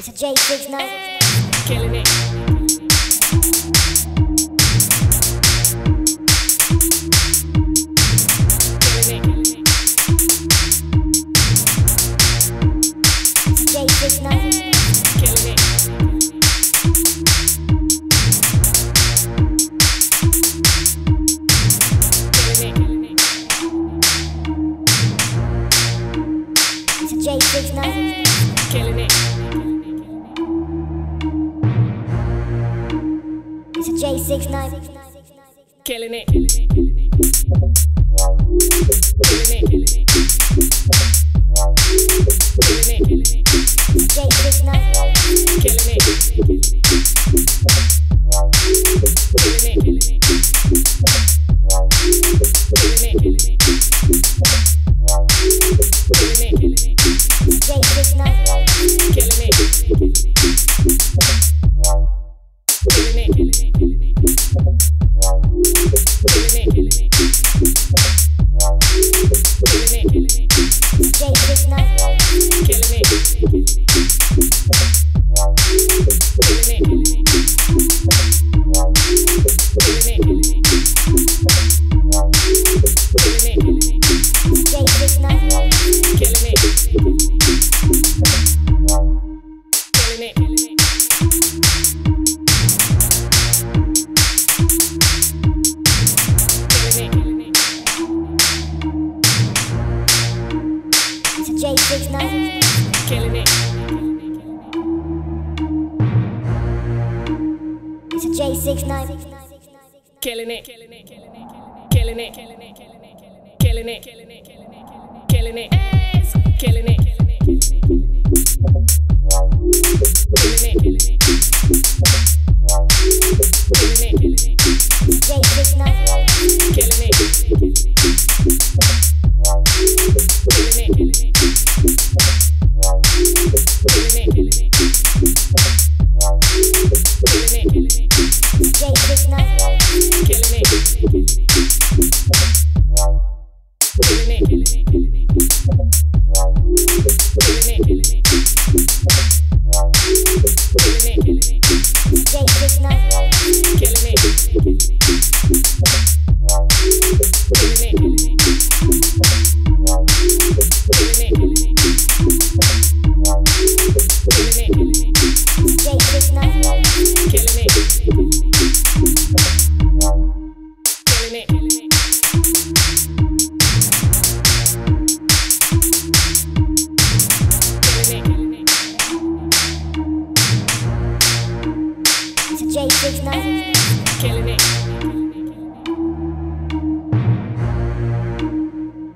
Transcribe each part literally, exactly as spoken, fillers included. It's a J sixty-nine. Hey, killing it. J sixty-nine, killing it. It's a J sixty-nine, killing it. Killing it. Killing it. Killing it. J sixty-nine, killing it. Killing it. Killing it. J sixty-nine, killing it. It's a J sixty-nine, killing it. Killing it. Killing it. Killing it. Killing it. Killing it. Killing it. Killing it. J sixty-nine, killing it.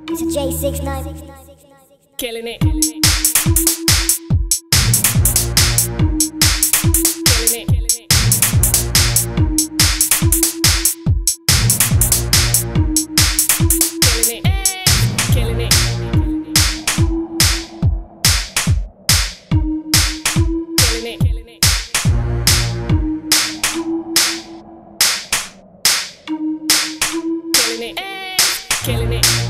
It's a J sixty-nine, killing it. Killing it. Killing it.